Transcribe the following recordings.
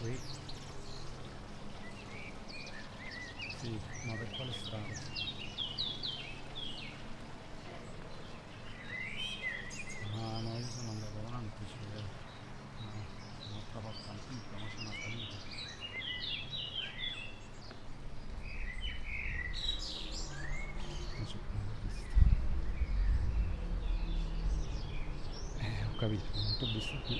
qui. Sì, ma per quale strada? Ah no, io sono andato avanti, cioè no, un'altra porta antica, ma c'è una salita. Ho capito, non ti ho visto più.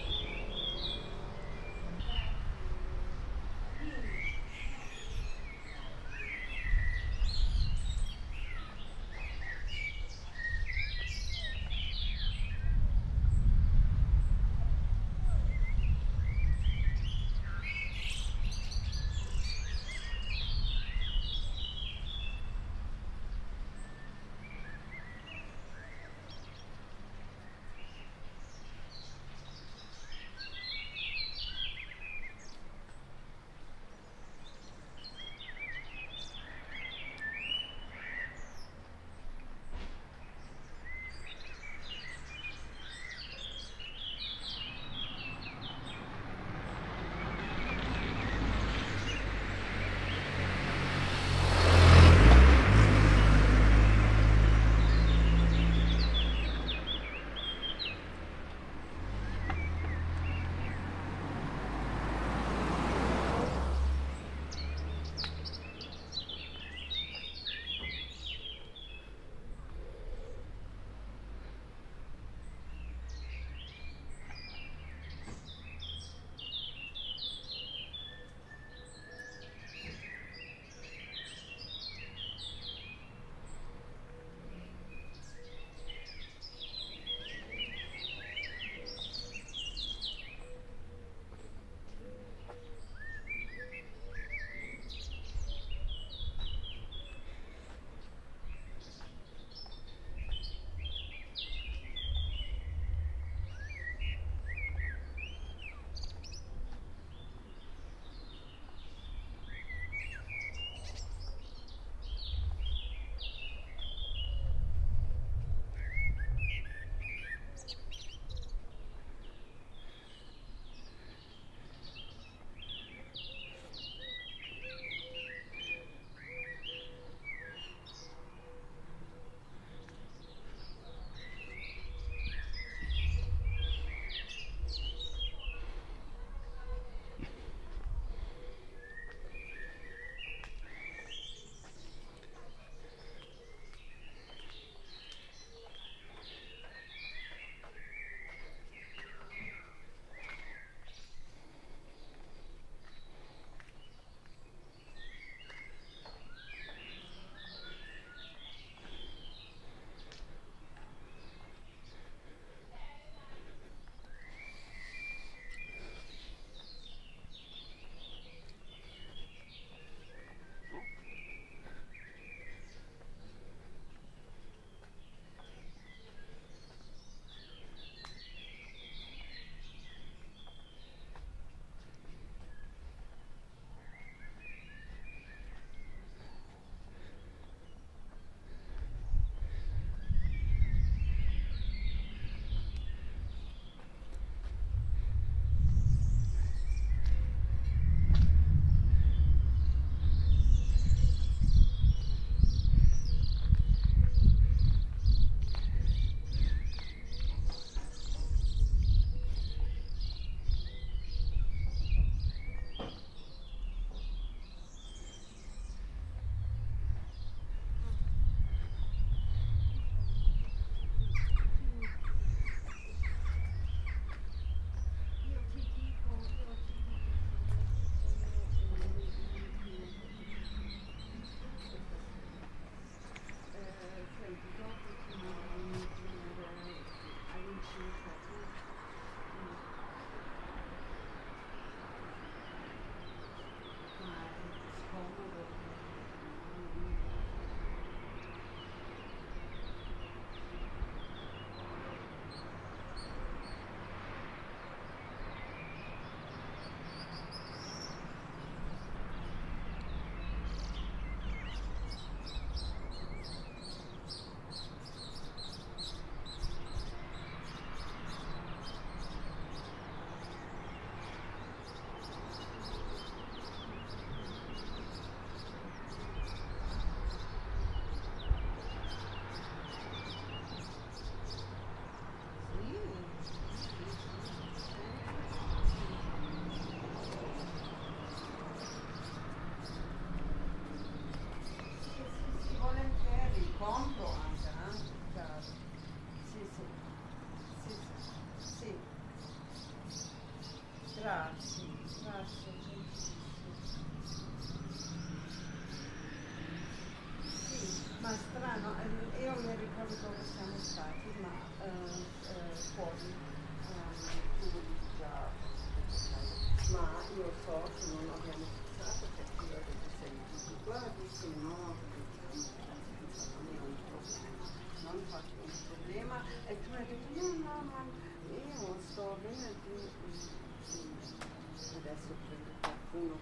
nessuno.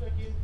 Thank you.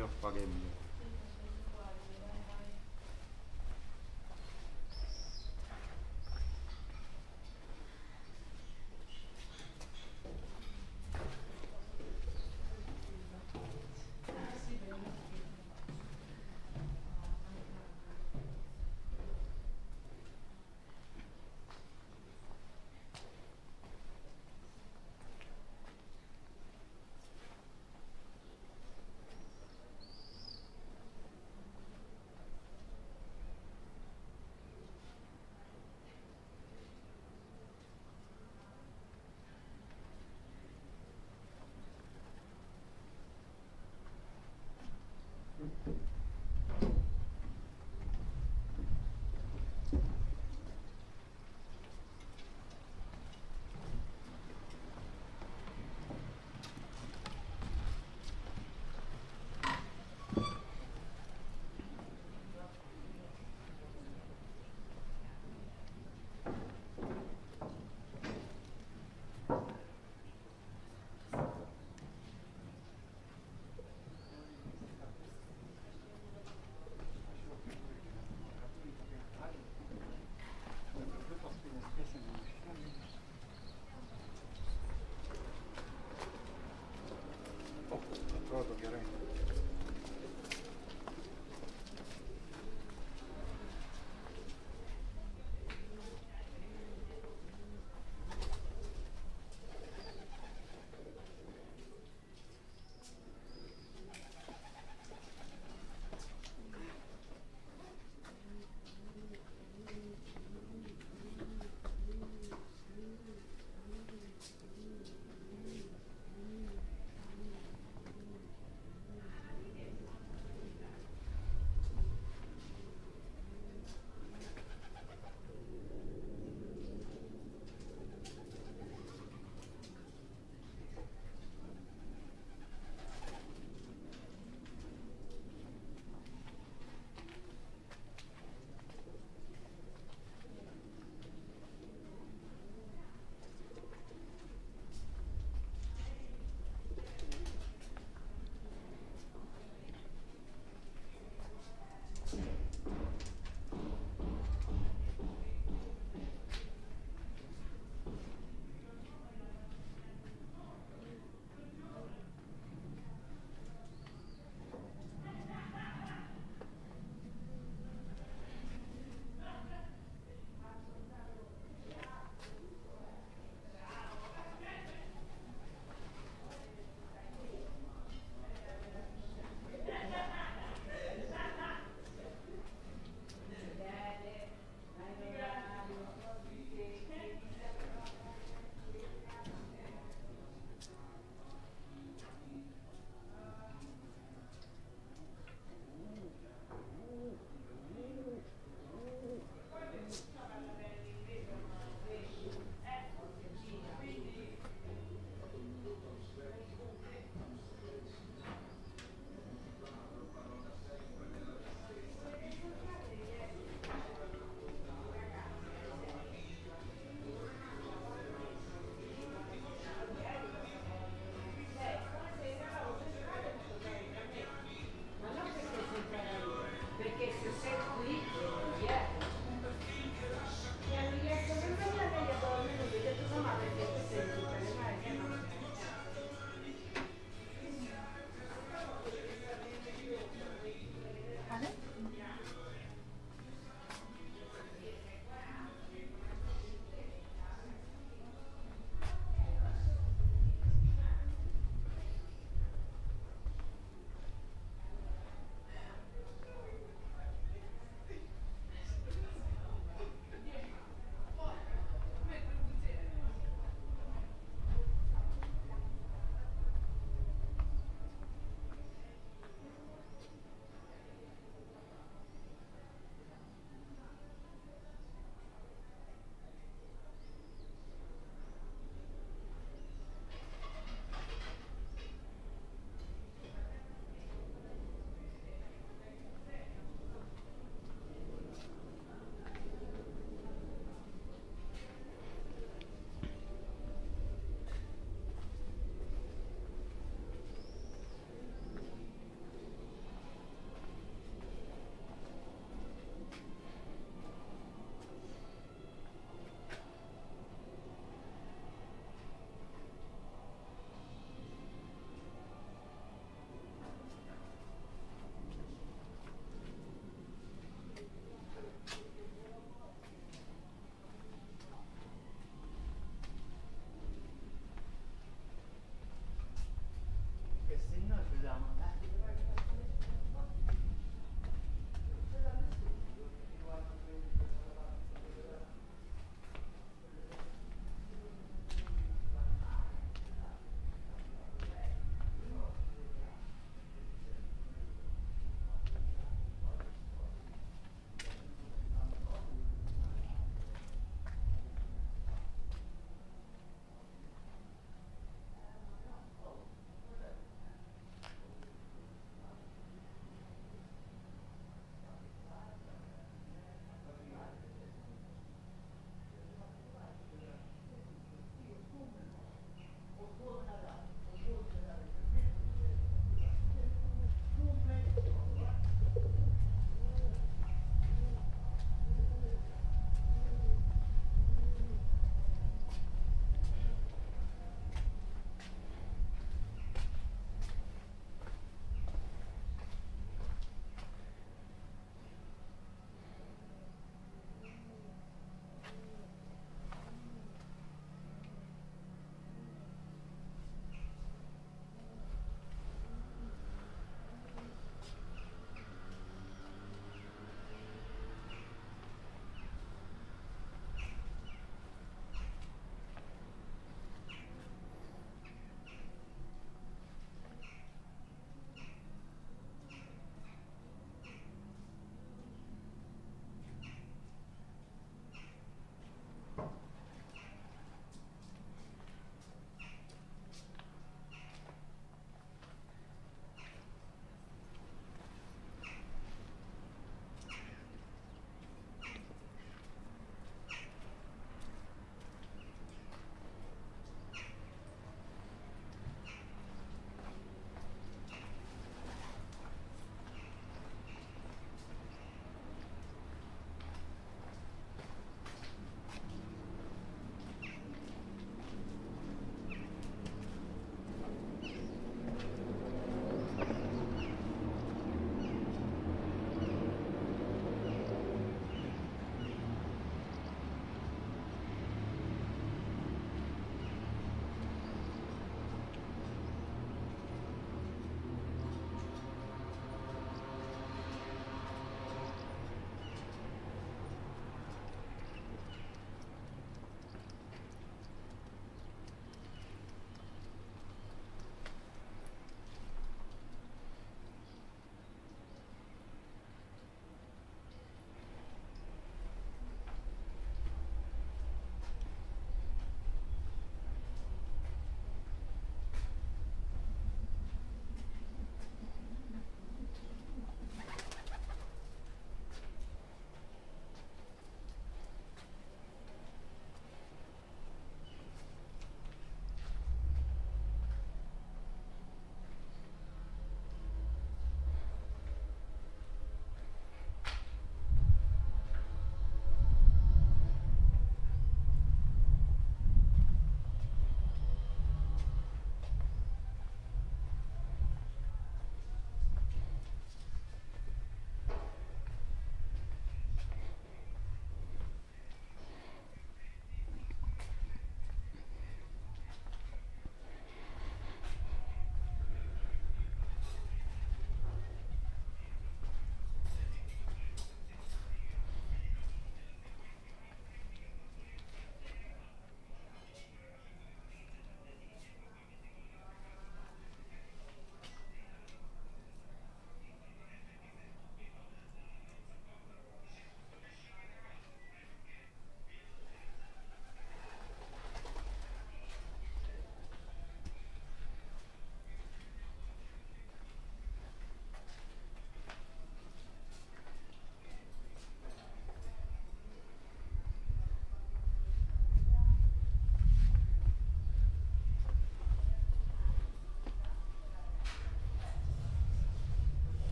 ne ho paghe mie.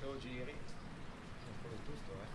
se lo giri è quello giusto,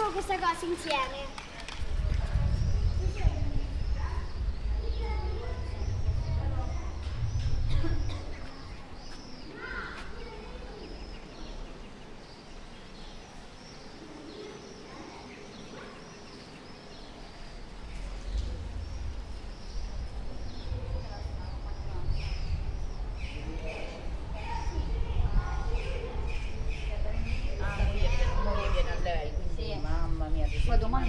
facciamo questa cosa insieme. Poi domani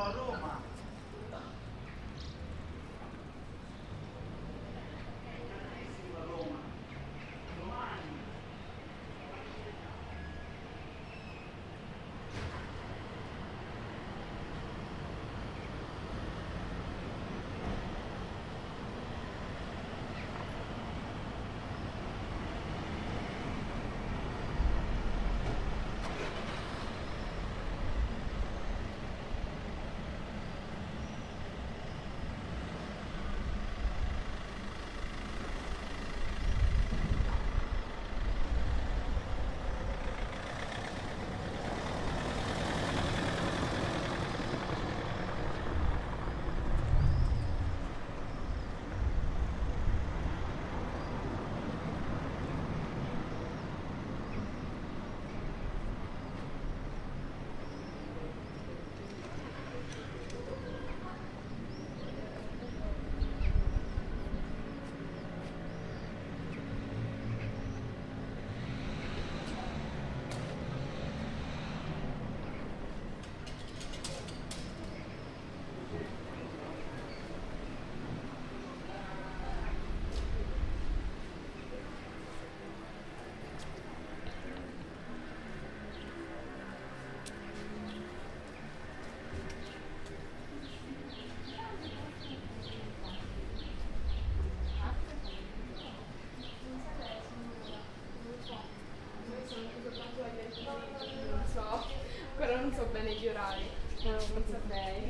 sto a Roma. Non so bene gli orari, non saprei.